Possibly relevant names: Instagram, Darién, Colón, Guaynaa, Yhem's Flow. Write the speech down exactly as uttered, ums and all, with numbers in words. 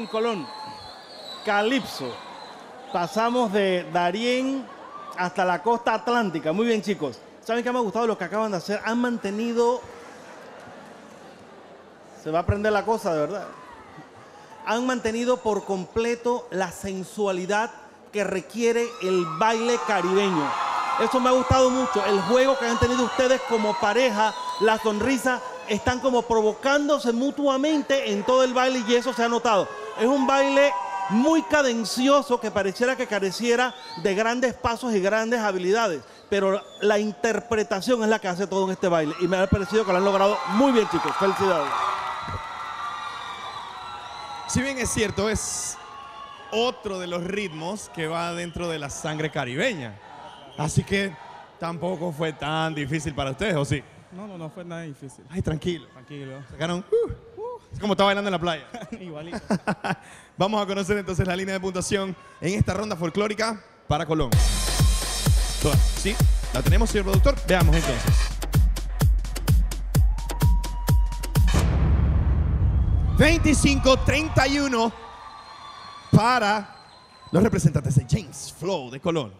en Colón. Calipso. Pasamos de Darién hasta la costa atlántica. Muy bien, chicos. ¿Saben qué me ha gustado lo que acaban de hacer? Han mantenido... Se va a prender la cosa, de verdad. Han mantenido por completo la sensualidad que requiere el baile caribeño. Eso me ha gustado mucho. El juego que han tenido ustedes como pareja, la sonrisa, están como provocándose mutuamente en todo el baile y eso se ha notado. Es un baile muy cadencioso que pareciera que careciera de grandes pasos y grandes habilidades. Pero la interpretación es la que hace todo en este baile. Y me ha parecido que lo han logrado muy bien, chicos. Felicidades. Si bien es cierto, es otro de los ritmos que va dentro de la sangre caribeña. Así que tampoco fue tan difícil para ustedes, ¿o sí? No, no, no fue nada difícil. Ay, tranquilo. Tranquilo. Sacaron... Uh, uh, es como estaba bailando en la playa. Igualito. Vamos a conocer entonces la línea de puntuación en esta ronda folclórica para Colón. ¿Sí? ¿La tenemos, señor productor? Veamos entonces. veinticinco a treinta y uno para los representantes de Yhem's Flow de Colón.